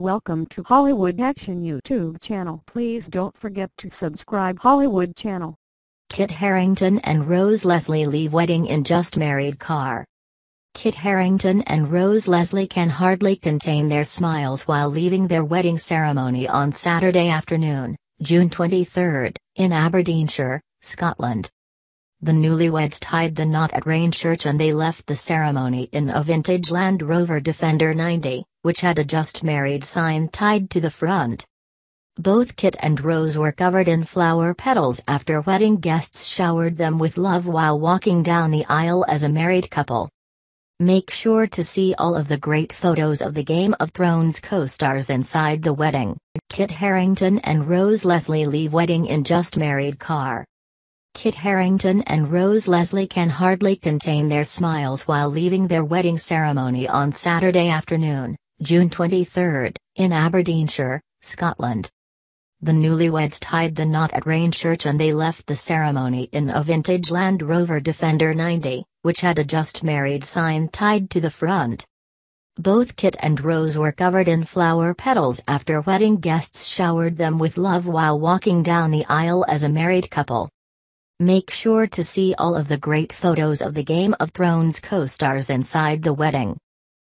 Welcome to Hollywood Action YouTube channel. Please don't forget to subscribe Hollywood channel. Kit Harington and Rose Leslie leave wedding in just married car. Kit Harington and Rose Leslie can hardly contain their smiles while leaving their wedding ceremony on Saturday afternoon, June 23, in Aberdeenshire, Scotland. The newlyweds tied the knot at Rainchurch and they left the ceremony in a vintage Land Rover Defender 90. Which had a just married sign tied to the front. Both Kit and Rose were covered in flower petals after wedding guests showered them with love while walking down the aisle as a married couple. Make sure to see all of the great photos of the Game of Thrones co-stars inside the wedding. Kit Harington and Rose Leslie leave wedding in just married car. Kit Harington and Rose Leslie can hardly contain their smiles while leaving their wedding ceremony on Saturday afternoon, June 23, in Aberdeenshire, Scotland. The newlyweds tied the knot at Rainchurch and they left the ceremony in a vintage Land Rover Defender 90, which had a just married sign tied to the front. Both Kit and Rose were covered in flower petals after wedding guests showered them with love while walking down the aisle as a married couple. Make sure to see all of the great photos of the Game of Thrones co-stars inside the wedding.